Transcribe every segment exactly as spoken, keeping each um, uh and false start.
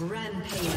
Rampage.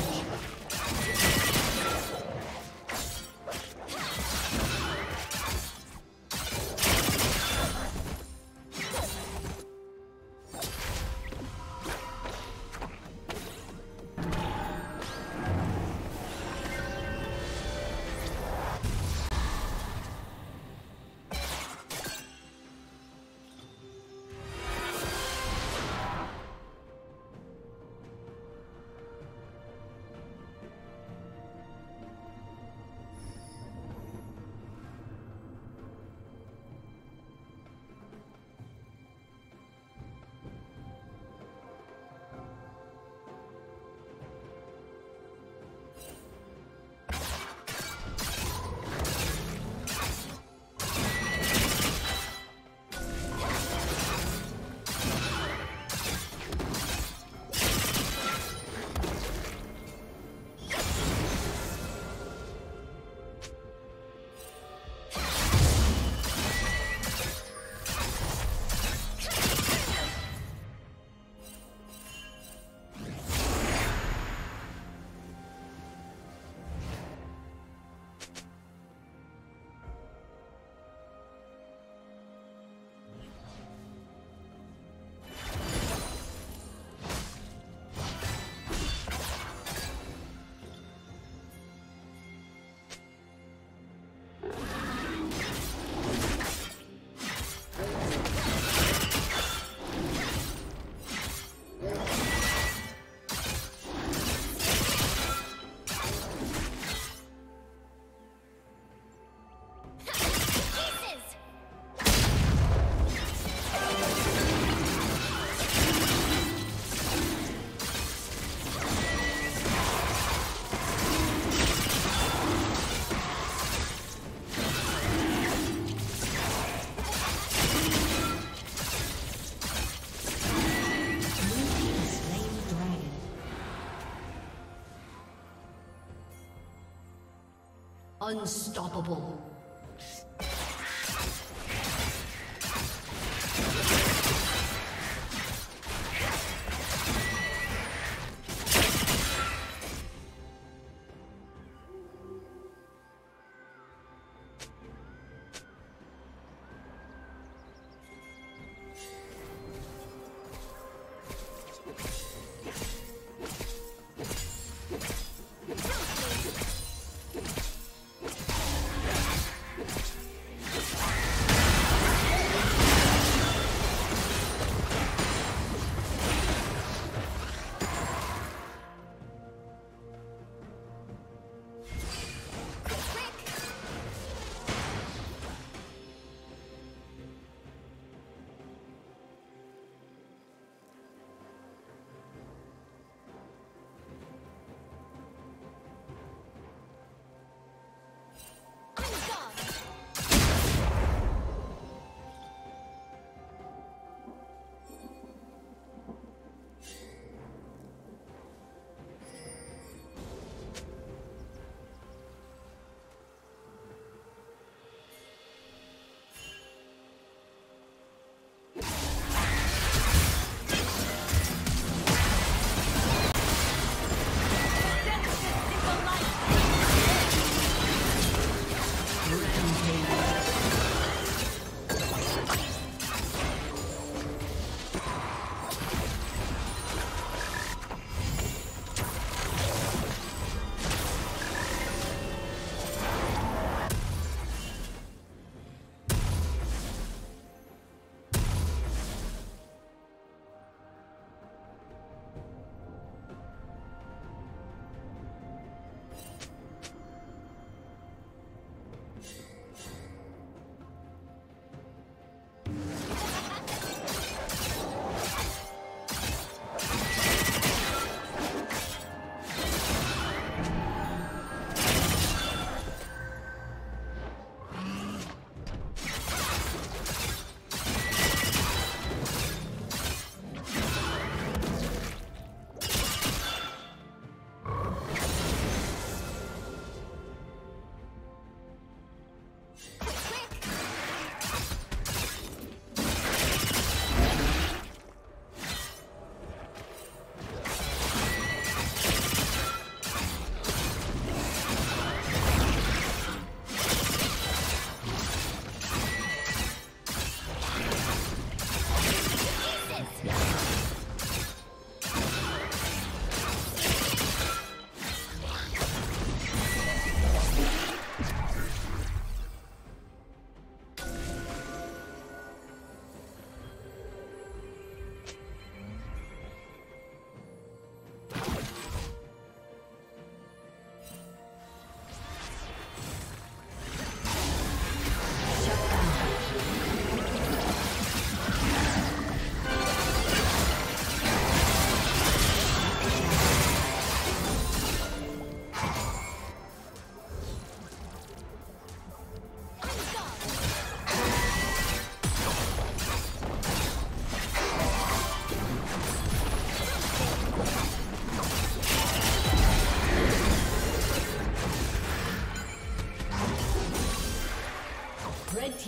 Unstoppable.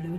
Blue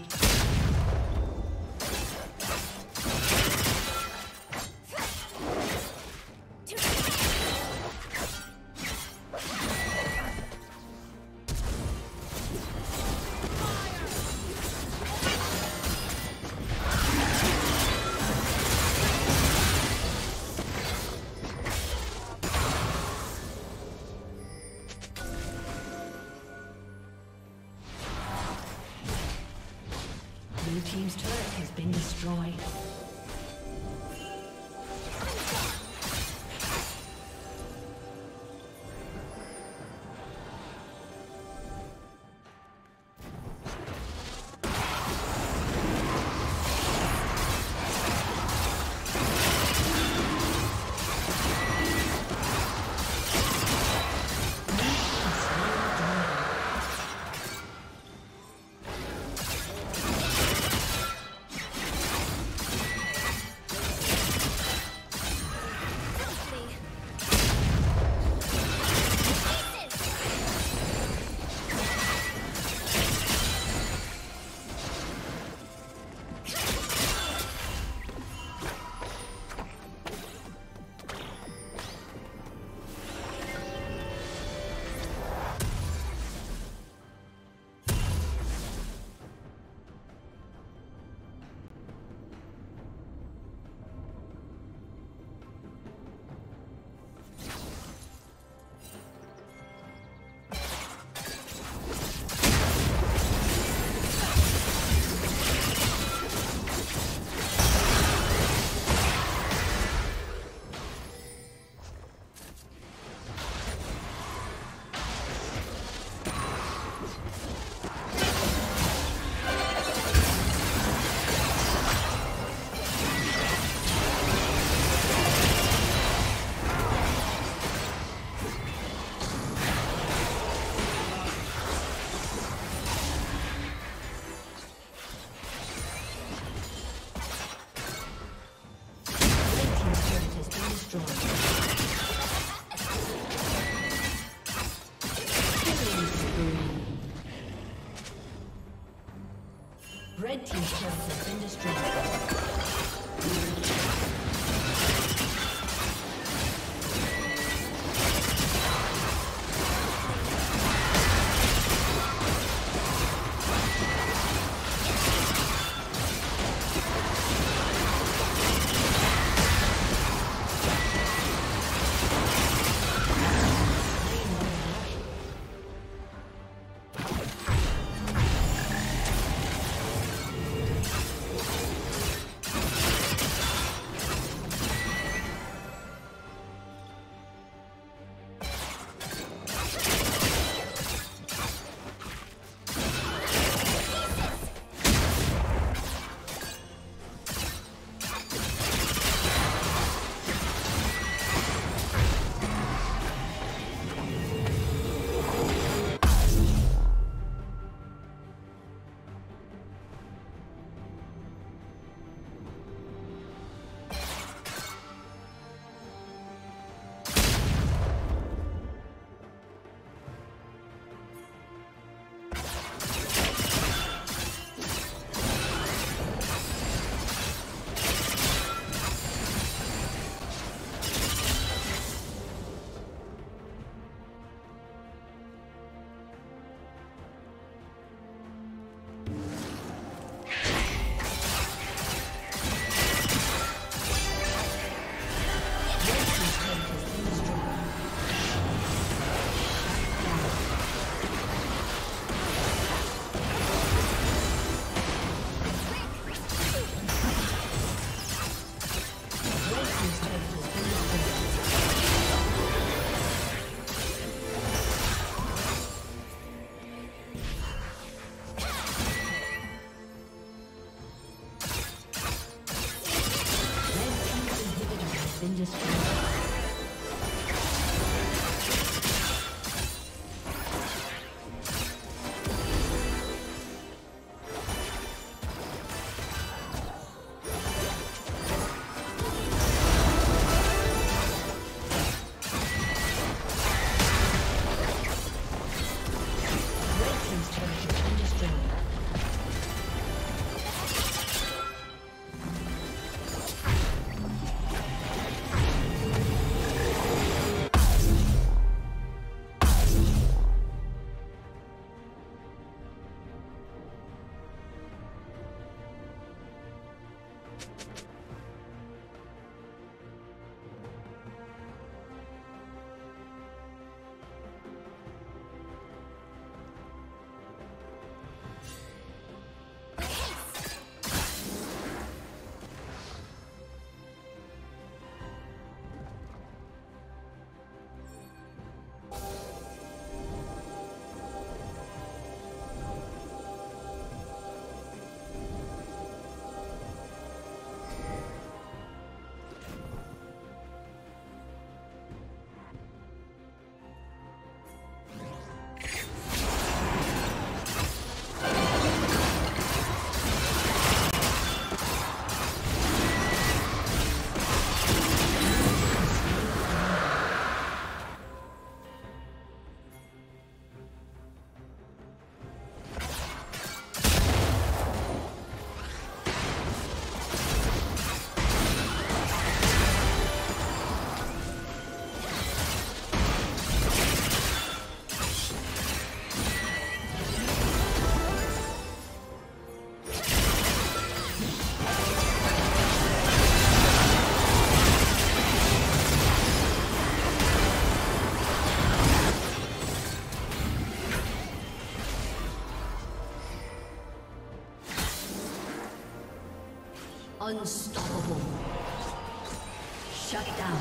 Blue team's turret has been destroyed. Red team's turret has been destroyed. destroyed. Unstoppable. Shut down.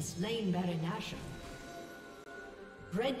Slain Baron Nashor. Red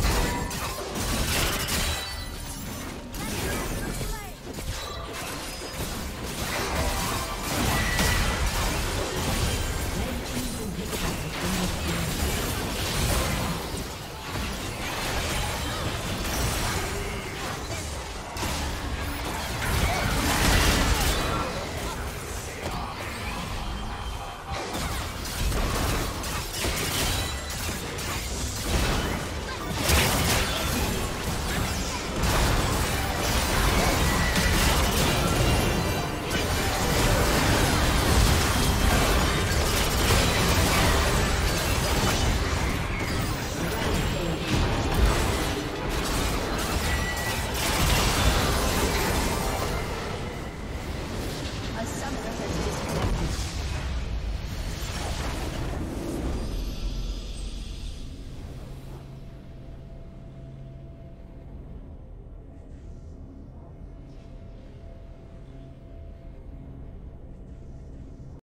soon.